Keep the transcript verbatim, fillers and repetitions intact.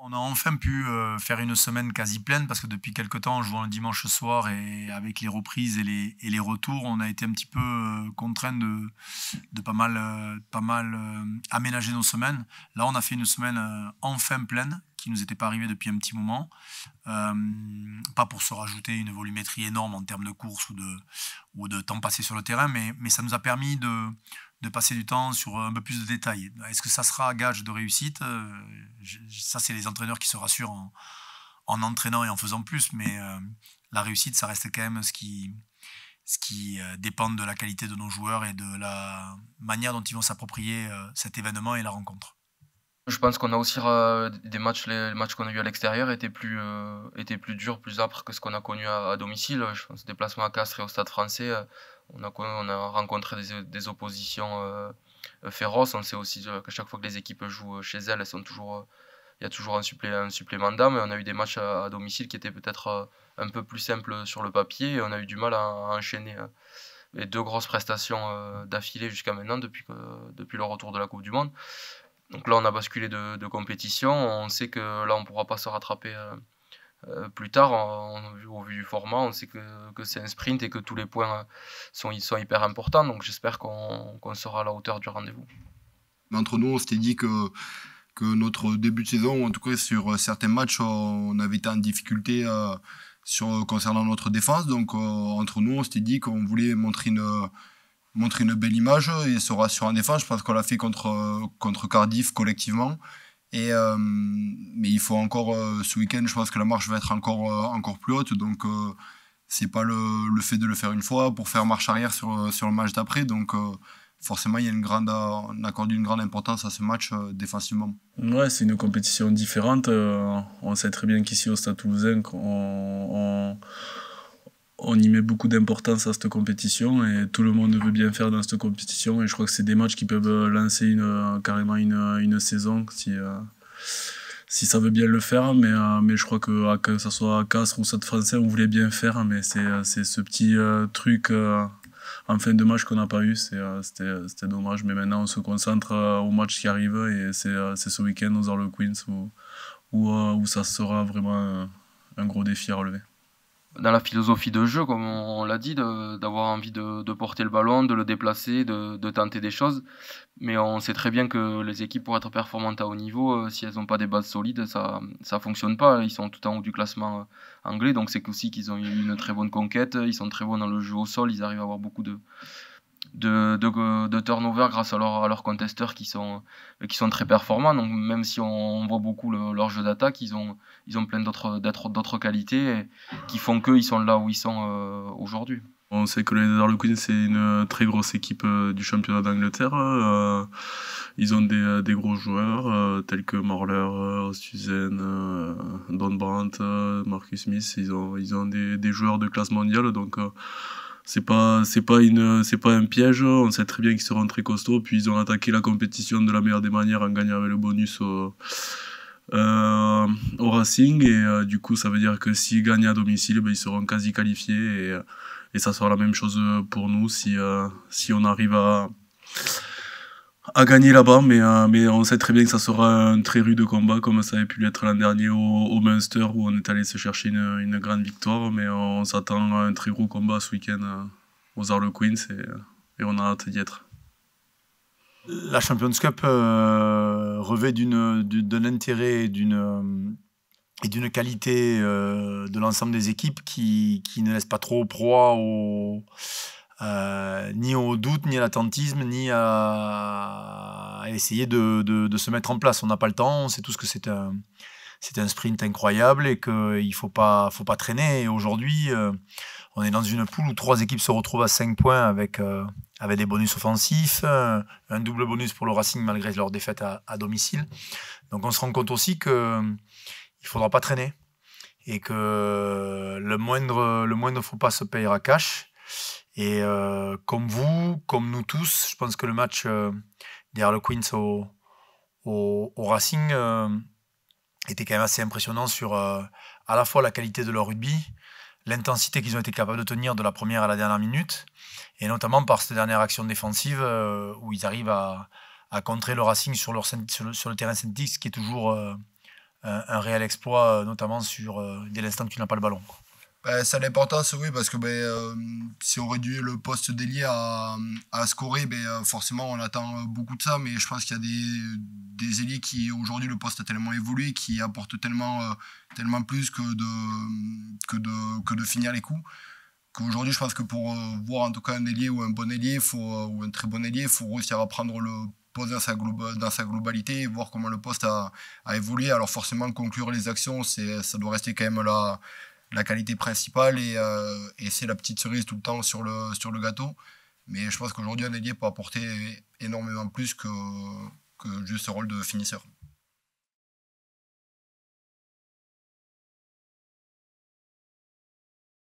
on a enfin pu faire une semaine quasi pleine parce que depuis quelques temps, en jouant le dimanche soir et avec les reprises et les, et les retours, on a été un petit peu contraint de, de pas mal, pas mal aménager nos semaines. Là, on a fait une semaine enfin pleine qui ne nous était pas arrivée depuis un petit moment. Euh, pas pour se rajouter une volumétrie énorme en termes de course ou de, ou de temps passé sur le terrain, mais, mais ça nous a permis de... de passer du temps sur un peu plus de détails. Est-ce que ça sera gage de réussite? Ça, c'est les entraîneurs qui se rassurent en, en entraînant et en faisant plus, mais euh, la réussite, ça reste quand même ce qui, ce qui euh, dépend de la qualité de nos joueurs et de la manière dont ils vont s'approprier euh, cet événement et la rencontre. Je pense qu'on a aussi euh, des matchs, les, les matchs qu'on a eu à l'extérieur étaient plus, euh, étaient plus durs, plus âpres que ce qu'on a connu à, à domicile. Je pense déplacement à Castres et au Stade Français, euh, on, a, on a rencontré des, des oppositions euh, féroces. On sait aussi euh, qu'à chaque fois que les équipes jouent chez elles, elles sont toujours, il euh, y a toujours un, supplé, un supplément d'âme. On a eu des matchs à, à domicile qui étaient peut-être euh, un peu plus simples sur le papier et on a eu du mal à, à enchaîner euh, les deux grosses prestations euh, d'affilée jusqu'à maintenant depuis, euh, depuis le retour de la Coupe du Monde. Donc là, on a basculé de, de compétition. On sait que là, on ne pourra pas se rattraper euh, plus tard. On, on, au vu du format, on sait que, que c'est un sprint et que tous les points sont, sont hyper importants. Donc j'espère qu'on qu'on sera à la hauteur du rendez-vous. Entre nous, on s'était dit que, que notre début de saison, en tout cas sur certains matchs, on avait été en difficulté euh, sur, concernant notre défense. Donc euh, entre nous, on s'était dit qu'on voulait montrer une... montrer une belle image et se rassurer en défense. Je pense qu'on l'a fait contre, contre Cardiff collectivement. Et, euh, mais il faut encore, euh, ce week-end, je pense que la marche va être encore, euh, encore plus haute. Donc, euh, ce n'est pas le, le fait de le faire une fois pour faire marche arrière sur, sur le match d'après. Donc, euh, forcément, il y a une grande, on accorde une grande importance à ce match euh, défensivement. Ouais, c'est une compétition différente. Euh, on sait très bien qu'ici, au Stade Toulousain, on... on... on y met beaucoup d'importance à cette compétition et tout le monde veut bien faire dans cette compétition. Et je crois que c'est des matchs qui peuvent lancer une, carrément une, une saison si, euh, si ça veut bien le faire. Mais, euh, mais je crois que, que ce soit à Castres ou Stade Français, on voulait bien faire. Mais c'est ce petit euh, truc euh, en fin de match qu'on n'a pas eu. C'était euh, dommage. Mais maintenant, on se concentre euh, au match qui arrive et c'est euh, ce week-end aux Harlequins où, où, euh, où ça sera vraiment euh, un gros défi à relever. Dans la philosophie de jeu, comme on l'a dit, d'avoir envie de, de porter le ballon, de le déplacer, de, de tenter des choses. Mais on sait très bien que les équipes, pour être performantes à haut niveau, si elles n'ont pas des bases solides, ça ne fonctionne pas. Ils sont tout en haut du classement anglais, donc c'est aussi qu'ils ont eu une très bonne conquête. Ils sont très bons dans le jeu au sol, ils arrivent à avoir beaucoup de, de, de, de turnover grâce à, leur, à leurs contesteurs qui sont, qui sont très performants. Donc même si on voit beaucoup le, leur jeu d'attaque, ils ont, ils ont plein d'autres qualités qui font qu'ils sont là où ils sont euh, aujourd'hui. On sait que les Harlequins, c'est une très grosse équipe euh, du championnat d'Angleterre. Euh, ils ont des, des gros joueurs euh, tels que Marler, euh, Suzanne, euh, Don Brandt, euh, Marcus Smith. Ils ont, ils ont des, des joueurs de classe mondiale. Donc, euh, C'est pas, c'est pas une, c'est pas un piège, on sait très bien qu'ils seront très costauds, puis ils ont attaqué la compétition de la meilleure des manières en gagnant avec le bonus au, euh, au Racing, et euh, du coup ça veut dire que s'ils gagnent à domicile, ben, ils seront quasi qualifiés, et, et ça sera la même chose pour nous si, euh, si on arrive à, à gagner là-bas, mais, euh, mais on sait très bien que ça sera un très rude combat, comme ça avait pu l'être l'an dernier au, au Munster, où on est allé se chercher une, une grande victoire, mais on s'attend à un très gros combat ce week-end euh, aux Harlequins, et, et on a hâte d'y être. La Champions Cup euh, revêt d'un intérêt et d'une qualité euh, de l'ensemble des équipes qui, qui ne laisse pas trop proie aux... Euh, ni au doute, ni à l'attentisme, ni à, à essayer de, de, de se mettre en place. On n'a pas le temps, on sait tous que c'est un, c'est un sprint incroyable et qu'il ne faut pas, faut pas traîner. Et aujourd'hui, euh, on est dans une poule où trois équipes se retrouvent à cinq points avec, euh, avec des bonus offensifs, euh, un double bonus pour le Racing malgré leur défaite à, à domicile. Donc on se rend compte aussi qu'il ne faudra pas traîner et que le moindre, le moindre faux pas se payera cash. Et euh, comme vous, comme nous tous, je pense que le match euh, des Harlequins au, au, au Racing euh, était quand même assez impressionnant sur euh, à la fois la qualité de leur rugby, l'intensité qu'ils ont été capables de tenir de la première à la dernière minute, et notamment par cette dernière action défensive euh, où ils arrivent à, à contrer le Racing sur, leur, sur, le, sur le terrain synthétique, ce qui est toujours euh, un, un réel exploit, notamment sur euh, dès l'instant que tu n'as pas le ballon. Ben, ça a l'importance, oui, parce que ben, euh, si on réduit le poste d'ailier à, à scorer, ben, forcément on attend beaucoup de ça, mais je pense qu'il y a des, des ailiers qui, aujourd'hui, le poste a tellement évolué, qui apportent tellement, euh, tellement plus que de, que, de, que de finir les coups. Aujourd'hui, je pense que pour euh, voir en tout cas un ailier ou un bon ailier, faut, euh, ou un très bon ailier, il faut réussir à prendre le poste dans sa, dans sa globalité et voir comment le poste a, a évolué. Alors forcément, conclure les actions, ça doit rester quand même la, la qualité principale et, euh, et c'est la petite cerise tout le temps sur le, sur le gâteau. Mais je pense qu'aujourd'hui, un ailier peut apporter énormément plus que, que juste ce rôle de finisseur.